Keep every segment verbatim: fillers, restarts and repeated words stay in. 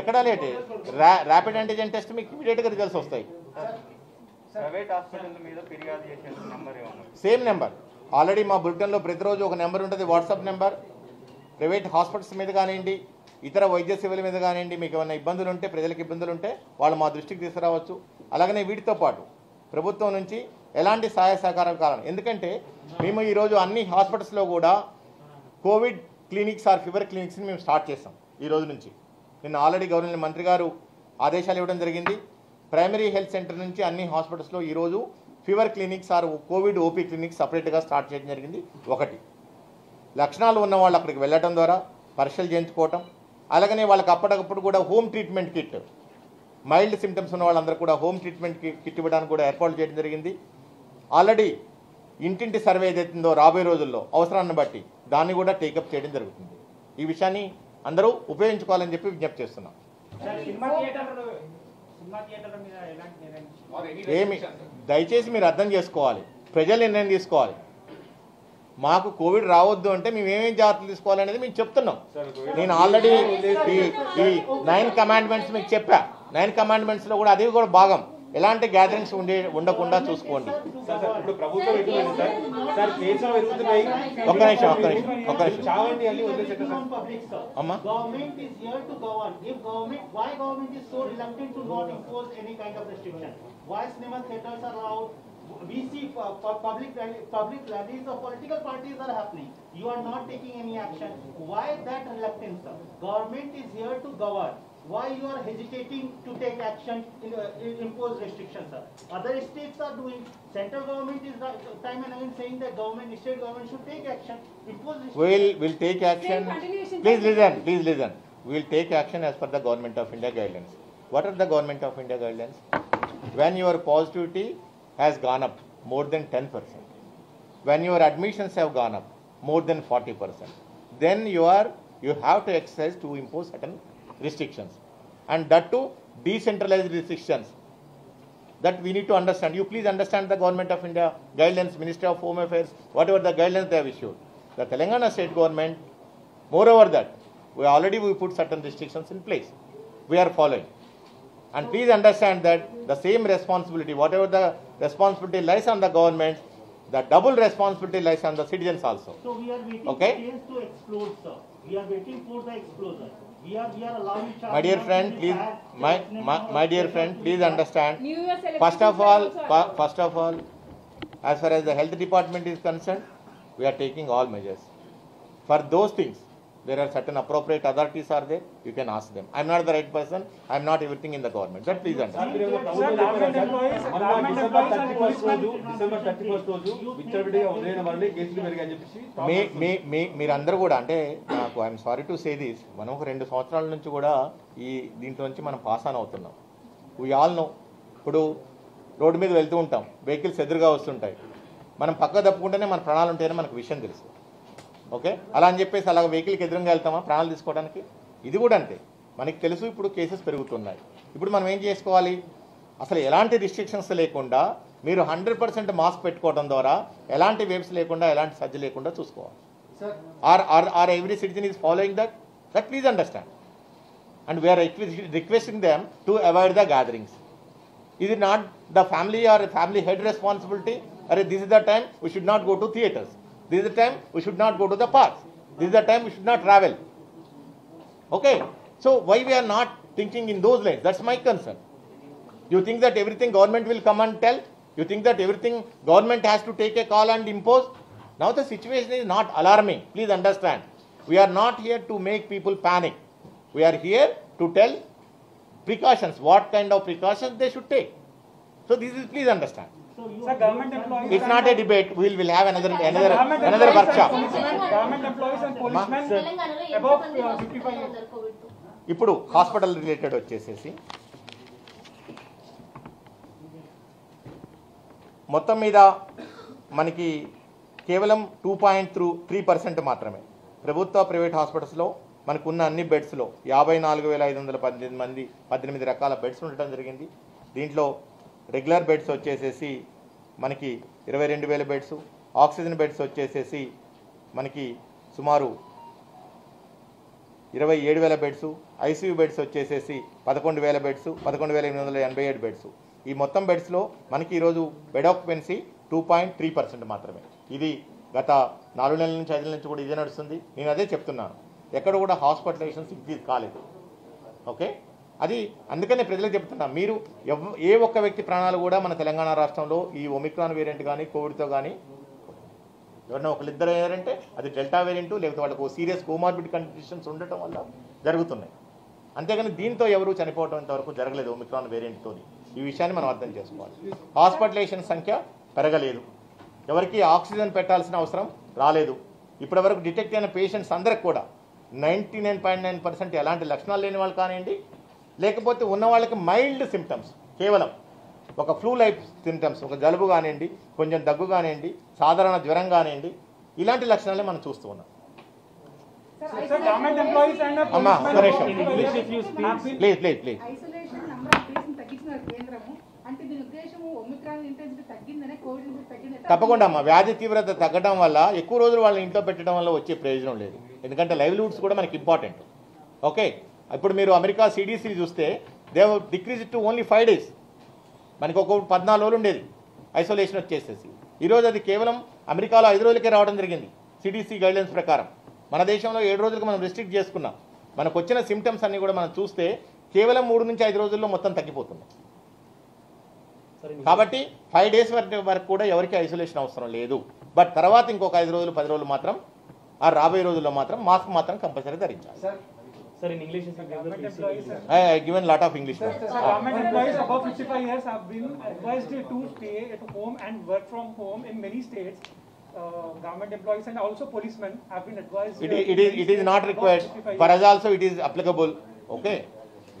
ఎక్కడ late rapid antigen test మీకు immediate గా రిజల్ట్స్ వస్తాయి ప్రైవేట్ హాస్పిటల్ మీద ఫిర్యాదు చేసేందుకు నంబర్ ఏమను సేమ్ నంబర్ ఆల్రెడీ మా బులెటిన్ లో ప్రతి రోజు ఒక నంబర్ ఉంటది వాట్సాప్ నంబర్ ప్రైవేట్ హాస్పిటల్స్ మీద కానివ్వండి ఇతర వైద్య సేవల మీద కానివ్వండి మీకు ఏమైనా ఇబ్బందులు ఉంటే ప్రజలకు ఇబ్బందులు ఉంటే వాళ్ళు మా దృష్టికి తీసుకురావచ్చు అలాగనే వీటితో పాటు ప్రభుత్వం నుంచి ఎలాంటి సహాయ సహకారం కావాలి ఎందుకంటే మేము ఈరోజు అన్ని హాస్పిటల్స్లో కూడా కోవిడ్ క్లినిక్స్ ఆర్ ఫీవర్ క్లినిక్స్ని మేము స్టార్ట్ చేస్తాం ఈ రోజు నుంచి నిన్న ఆల్రెడీ గవర్నర్ మంత్రి గారు ఆదేశాలు ఇవ్వడం జరిగింది ప్రైమరీ హెల్త్ సెంటర్ నుంచి అన్ని హాస్పిటల్స్లో ఈరోజు fever clinics or covid OP clinics సపరేట్గా స్టార్ట్ చేయడం జరిగింది ఒకటి లక్షణాలు ఉన్న వాళ్ళు అక్కడికి వెళ్ళడం ద్వారా పరీక్షలు చేయించుకోవటం అలాగనే వాళ్ళకి అప్పటికప్పుడు కూడా home treatment kit mild symptoms ఉన్న వాళ్ళందరూ కూడా హోమ్ ట్రీట్మెంట్ కిట్ ఇవ్వడానికి కూడా ఏర్పాటు చేయడం జరిగింది ఆల్రెడీ ఇంటింటి సర్వే ఏదైతుందో రాబోయే రోజుల్లో అవసరాన్ని బట్టి దాన్ని కూడా టేకప్ చేయడం జరుగుతుంది ఈ విషయాన్ని అందరూ ఉపయోగించుకోవాలని చెప్పి విజ్ఞప్తి చేస్తున్నాం ఏమి దయచేసి మీరు అర్థం చేసుకోవాలి ప్రజలు నిర్ణయం తీసుకోవాలి మాకు కోవిడ్ రావద్దు అంటే మేము ఏమేమి జాగ్రత్తలు తీసుకోవాలనేది మేము చెప్తున్నాం నేను ఆల్రెడీ ఈ నైన్ కమాండ్మెంట్స్ మీకు చెప్పా నైన్ కమాండ్మెంట్స్లో కూడా అది కూడా భాగం ఎలాంటి గ్యాదరింగ్స్ ఉండే ఉండకుండా చూసుకోండి ఒక్క నిమిషం ఒక్క నిమిషం ఒక్క నిమిషం అమ్మా We see uh, public public rallies of political parties are happening. You are not taking any action. Why that reluctance? Government is here to govern. Why you are hesitating to take action in, uh, impose restrictions, sir? Other states are doing. Central government is uh, time and again saying that government, state government should take action. Impose restrictions. We'll we'll take action. Please listen. Please listen. We'll take action as per the Government of India guidelines. What are the Government of India guidelines? When your positivity has gone up more than ten percent, when your admissions have gone up more than forty percent, then you are you have to exercise to impose certain restrictions, and that too decentralized restrictions that we need to understand. You please understand the Government of India guidelines, Ministry of Home Affairs, whatever the guidelines they have issued. The Telangana state government, moreover that, we already we put certain restrictions in place. We are following. And please understand that the same responsibility, whatever the responsibility lies on the government, the double responsibility lies on the citizens also. So we are waiting okay? for chains to explode, sir. We are waiting for the explosion. We are we are allowing. My dear friend, please, my my, my dear friend, please understand. First of all, first of all, as far as the health department is concerned, we are taking all measures. For those things, there are certain appropriate authorities are there. You can ask them. I am not the right person. I am not everything in the government. That please understand. మీ మీ మీ మీరందరూ కూడా అంటే నాకు I'm sorry to say this మనం ఒక రెండు సంవత్సరాల నుంచి కూడా ఈ దీంట్లో నుంచి మనం పాస్ ఆన్ అవుతున్నాం వీ ఆల్ నో ఇప్పుడు రోడ్డు మీద వెళ్తూ ఉంటాం వెహికల్స్ ఎదురుగా వస్తుంటాయి మనం పక్క తప్పుకుంటేనే మన ప్రాణాలు ఉంటాయని మనకు విషయం తెలుసు ఓకే అలా అని చెప్పేసి అలాగ వెహికల్కి ఎదురుగా వెళ్తామా ప్రాణాలు తీసుకోవడానికి ఇది కూడా అంతే మనకి తెలుసు ఇప్పుడు కేసెస్ పెరుగుతున్నాయి ఇప్పుడు మనం ఏం చేసుకోవాలి అసలు ఎలాంటి రిస్ట్రిక్షన్స్ లేకుండా మీరు హండ్రెడ్ పర్సెంట్ మాస్క్ పెట్టుకోవడం ద్వారా ఎలాంటి వేవ్స్ లేకుండా ఎలాంటి సజ్జ లేకుండా చూసుకోవాలి or or or every citizen is following that that please understand and we are requesting them to avoid the gatherings ఇది not the family or family head responsibility అరే this is the time we should not go to theatres this is the time we should not go to the parks this is the time we should not travel okay so why we are not thinking in those lines that's my concern you think that everything government will come and tell you think that everything government has to take a call and impose now the situation is not alarming please understand we are not here to make people panic we are here to tell precautions what kind of precautions they should take so this is please understand So sir, government employees. It's not a debate. We will we'll have another another government another workshop. Government employees and policemen above fifty-five. ఇప్పుడు hospital related వచ్చేసేసి మొత్తం మీద మనకి కేవలం two point త్రూ three percent మాత్రమే ప్రభుత్వ private హాస్పిటల్స్లో మనకున్న అన్ని బెడ్స్లో యాభై నాలుగు వేల ఐదు వందల పద్దెనిమిది మంది పద్దెనిమిది రకాల బెడ్స్ ఉండటం జరిగింది దీంట్లో రెగ్యులర్ బెడ్స్ వచ్చేసేసి మనకి ఇరవై రెండు వేల బెడ్స్ ఆక్సిజన్ బెడ్స్ వచ్చేసేసి మనకి సుమారు ఇరవై ఏడు వేల బెడ్స్, ఐసీయూ బెడ్స్ వచ్చేసేసి పదకొండు వేల బెడ్స్, పదకొండు వేల ఎనిమిది వందల ఎనభై ఏడు బెడ్స్. ఈ మొత్తం బెడ్స్లో మనకి ఈరోజు bed occupancy two point three percent మాత్రమే. ఇది గత నాలుగు నెలల నుంచి ఐదు నెలల నుంచి కూడా ఇదే నడుస్తుంది. నేను అదే చెప్తున్నాను, ఎక్కడ కూడా హాస్పిటలైజేషన్స్ ఇంక్రీజ్ కాలేదు. ఓకే, అది అందుకనే ప్రజలకు చెప్తున్నా, మీరు ఎవ్ ఏ ఒక్క వ్యక్తి ప్రాణాలు కూడా మన తెలంగాణ రాష్ట్రంలో ఈ ఒమిక్రాన్ వేరియంట్ కానీ కోవిడ్తో కానీ ఎవరైనా ఒకళ్ళిద్దరు అయ్యారంటే అది డెల్టా వేరియంట్ లేకపోతే వాళ్ళకు సీరియస్ కోమార్బిడ్ కండిషన్స్ ఉండటం వల్ల జరుగుతున్నాయి. అంతేగాని దీంతో ఎవరు చనిపోవడం ఇంతవరకు జరగలేదు ఒమిక్రాన్ వేరియంట్తో. ఈ విషయాన్ని మనం అర్థం చేసుకోవాలి. హాస్పిటలైజేషన్ సంఖ్య పెరగలేదు, ఎవరికి ఆక్సిజన్ పెట్టాల్సిన అవసరం రాలేదు. ఇప్పటివరకు డిటెక్ట్ అయిన పేషెంట్స్ అందరికి కూడా ninety nine point nine percent ఎలాంటి లక్షణాలు లేని వాళ్ళు కానివ్వండి, లేకపోతే ఉన్న వాళ్ళకి మైల్డ్ సిమ్టమ్స్, కేవలం ఒక ఫ్లూ లైఫ్ సిమ్టమ్స్, ఒక జలుబు కానివ్వండి, కొంచెం దగ్గు కానివ్వండి, సాధారణ జ్వరం కానివ్వండి, ఇలాంటి లక్షణాలే మనం చూస్తూ ఉన్నాం. అమ్మా ప్లీజ్ ప్లీజ్ ప్లీజ్ తప్పకుండా అమ్మా. వ్యాధి తీవ్రత తగ్గడం వల్ల ఎక్కువ రోజులు వాళ్ళని ఇంట్లో పెట్టడం వల్ల వచ్చే ప్రయోజనం లేదు, ఎందుకంటే లైవ్లీహుడ్స్ కూడా మనకి ఇంపార్టెంట్. ఓకే, ఇప్పుడు మీరు అమెరికా సిడీసీ చూస్తే they have decrease to only five days మనకి ఒక పద్నాలుగు రోజులు ఉండేది ఐసోలేషన్ వచ్చేసేసి, ఈరోజు అది కేవలం అమెరికాలో ఐదు రోజులకే రావడం జరిగింది సిడీసీ గైడ్లైన్స్ ప్రకారం. మన దేశంలో ఏడు రోజులకు మనం రిస్ట్రిక్ట్ చేసుకున్నాం. మనకు వచ్చిన సిమ్టమ్స్ అన్నీ కూడా మనం చూస్తే కేవలం మూడు నుంచి ఐదు రోజుల్లో మొత్తం తగ్గిపోతుంది. కాబట్టి ఫైవ్ డేస్ వరకు కూడా ఎవరికి ఐసోలేషన్ అవసరం లేదు. బట్ తర్వాత ఇంకొక ఐదు రోజులు పది రోజులు మాత్రం, ఆ రాబోయే రోజుల్లో మాత్రం మాస్క్ మాత్రం కంపల్సరీ ధరించాలి. Sir, in English, sir, government employees, sir. I have given lot of English. Sir, sir, sir, government employees above fifty-five years have been advised to stay at home and work from home in many states. Uh, government employees and also policemen have been advised. It is, it is, it is not required. For us also, it is applicable. Okay,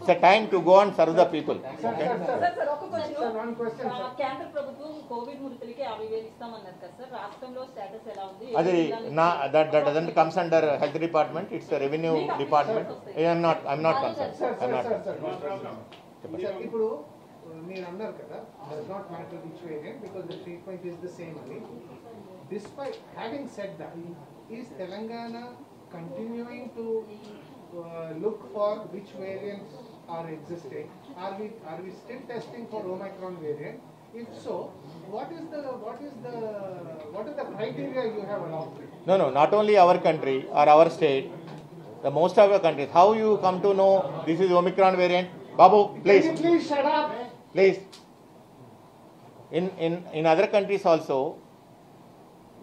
it's a time to go and serve the people. Okay. Sir, sir, sir, sir, one question. Cancer ప్రభుత్వం COVID మురితలికి అవివేల్ ఇస్తామన్నారు కదా sir. రాష్ట్రంలో status ఎలా ఉంది? అది నా that that doesn't comes under health department. It's a revenue department. I am not I am not concerned. I am not. ఇప్పుడు మీరు అన్నారు కదా does not matter which way again because the treatment is the same only. Despite having said that, is Telangana continuing to uh, look for which variants are existing? Are we are we still testing for Omicron variant? If so, what is the what is the what is the criteria you have adopted? No, no, not only our country or our state, the most of the countries. How you come to know this is Omicron variant? Babu, please. Can you please shut up. Please. In in in other countries also,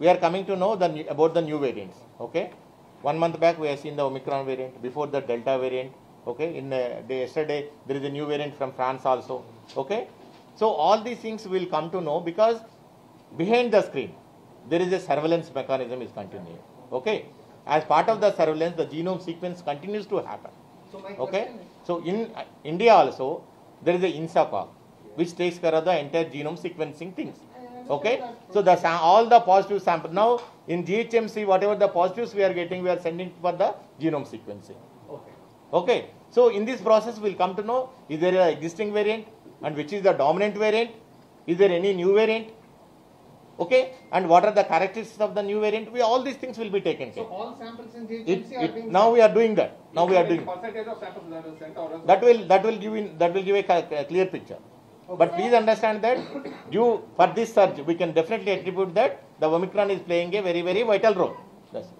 we are coming to know the about the new variants. Okay, one month back we have seen the Omicron variant. Before the Delta variant. Okay, in uh, the yesterday there is a new variant from France also. Okay, so all these things we will come to know because behind the screen there is a surveillance mechanism is continuing. Okay, as part of the surveillance the genome sequence continues to happen. Okay, so in uh, India also there is a INSACOG which takes care of the entire genome sequencing things. Okay, so the all the positive sample now in G H M C whatever the positives we are getting we are sending for the genome sequencing. Okay, so in this process we will come to know is there an existing variant and which is the dominant variant, is there any new variant, okay, and what are the characteristics of the new variant, we all these things will be taken care. So all samples in G H M C are being now we are doing that now we are doing percentage of samples that are sent or that will that will give in that will give a clear picture. Okay. But please understand that due for this surge we can definitely attribute that the Omicron is playing a very very vital role. That's it.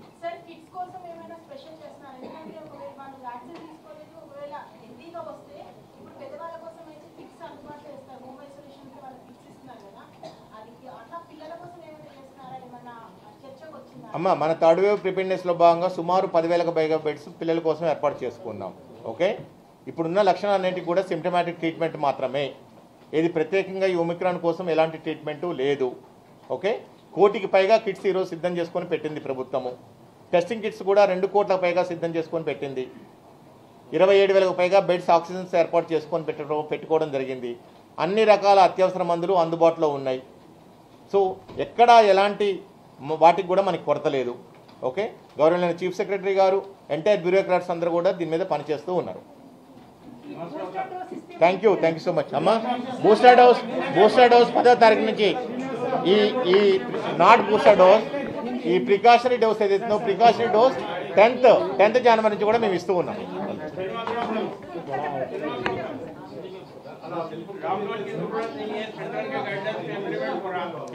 అమ్మ మన third wave ప్రిపేర్నెస్లో భాగంగా సుమారు పదివేలకు పైగా beds పిల్లల కోసం ఏర్పాటు చేసుకున్నాం. ఓకే, ఇప్పుడున్న లక్షణాలన్నింటికి కూడా సిమ్టమాటిక్ ట్రీట్మెంట్ మాత్రమే, ఏది ప్రత్యేకంగా ఈ ఒమిక్రాన్ కోసం ఎలాంటి ట్రీట్మెంటు లేదు. ఓకే, కోటికి పైగా కిట్స్ ఈరోజు సిద్ధం చేసుకొని పెట్టింది ప్రభుత్వము. టెస్టింగ్ కిట్స్ కూడా రెండు కోట్లకు పైగా సిద్ధం చేసుకొని పెట్టింది. ఇరవై ఏడు వేలకు పైగా బెడ్స్ ఆక్సిజన్స్ ఏర్పాటు చేసుకొని పెట్టడం పెట్టుకోవడం జరిగింది. అన్ని రకాల అత్యవసర మందులు అందుబాటులో ఉన్నాయి. సో ఎక్కడా ఎలాంటి వాటికి కూడా మనకి కొరత లేదు. ఓకే, గవర్నమెంట్ చీఫ్ సెక్రటరీ గారు ఎంటైర్ బ్యూరోక్రాట్స్ అందరూ కూడా దీని మీద పనిచేస్తూ ఉన్నారు. Thank you thank you so much అమ్మా. బూస్టర్ డోస్ బూస్టర్ డోస్ పదో తారీఖు నుంచి ఈ ఈ నాట్ బూస్టర్ డోస్ ఈ ప్రికాషనరీ డోస్ ఏదైతుందో precautionary dose tenth tenth January నుంచి కూడా మేము ఇస్తూ ఉన్నాం.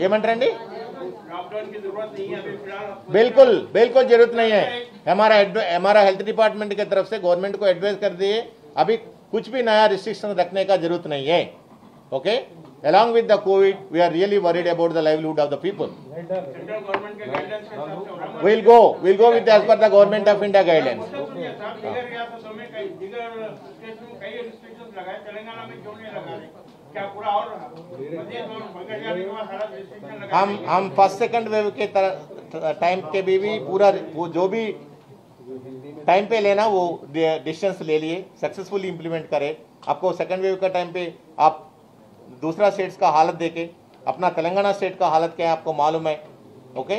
ఏమంటారండి? बिल्कुल बिल्कुल जरूरत नहीं है. हमारा हमारा हेल्थ डिपार्टमेंट की तरफ से गवर्नमेंट को एडवाइस कर दिए अभी कुछ भी नया रिस्ट्रिक्शन रखने का जरूरत नहीं है. Okay, along with the COVID, we are really worried about the livelihood of the people. We'll go, we'll go with as per the government of India guidance. हम हम फर्स्ट सेकंड वेव के time के भी भी पूरा वो जो भी टाइम पे लेना वो डिस्टेंस ले लिए सक्सेसफुली इम्प्लीमेंट करे. आपको सेकंड वेव का टाइम पे आप दूसरा स्टेट्स का हालत देखे, अपना तेलंगाना स्टेट का हालत क्या है आपको मालूम है. ओके,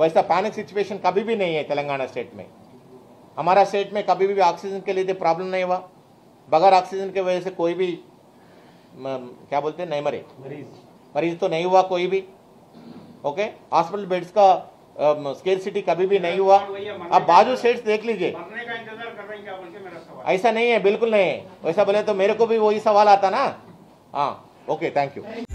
वैसा पैनिक सिचुएशन कभी भी नहीं है तेलंगाना स्टेट में. हमारा स्टेट में कभी भी ऑक्सीजन के लिए प्रॉब्लम नहीं हुआ. बगैर ऑक्सीजन के वजह से कोई भी क्या बोलते हैं नहीं मरे मरीज मरीज तो नहीं हुआ कोई भी. ओके, हॉस्पिटल बेड्स का स्केरसिटी कभी भी नहीं हुआ. अब बाजू स्टेट्स देख लीजिए. ऐसा नहीं है, बिल्कुल नहीं है. वैसा बोले तो मेरे को भी वही सवाल आता ना. हाँ, ओके, थैंक यू.